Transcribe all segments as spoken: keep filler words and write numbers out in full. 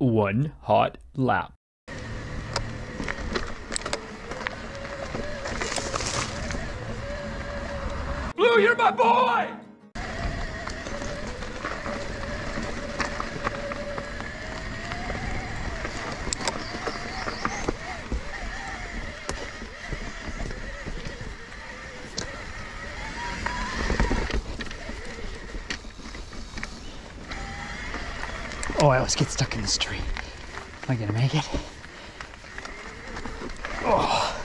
One hot lap. Blue, you're my boy! Oh, I always get stuck in this tree. Am I gonna make it? Oh.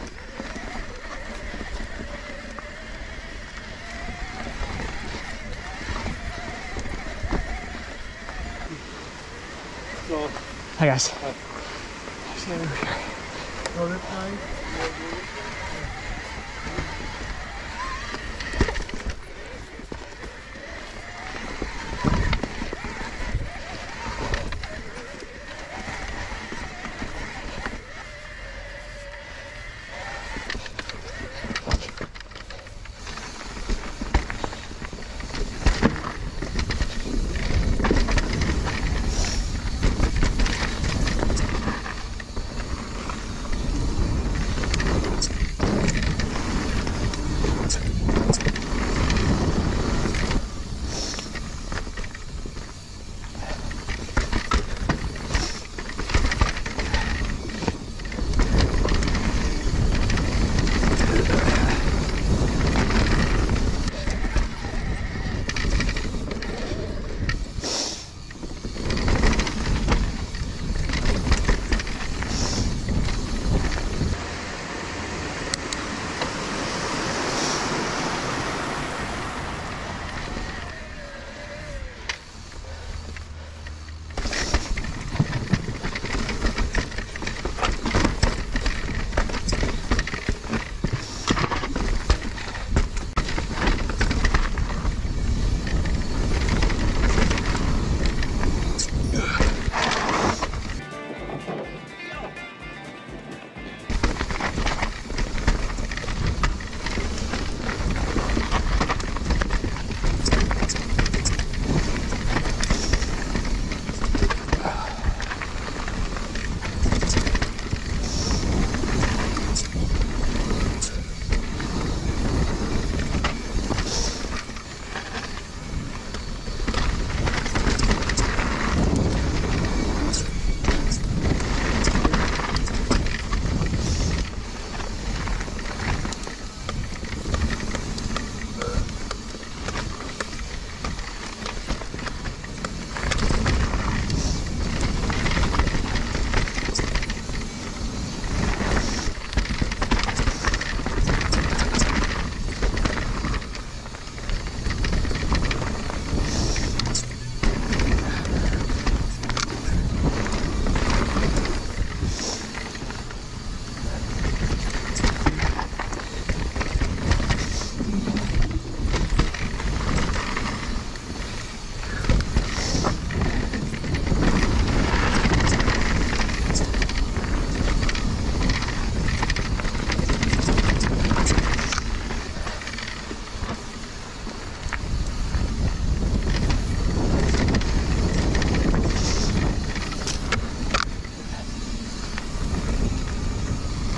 So, hi guys. Hi. There's no room here. No room time.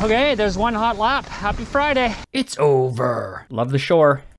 Okay, there's one hot lap. Happy Friday. It's over. Love the shore.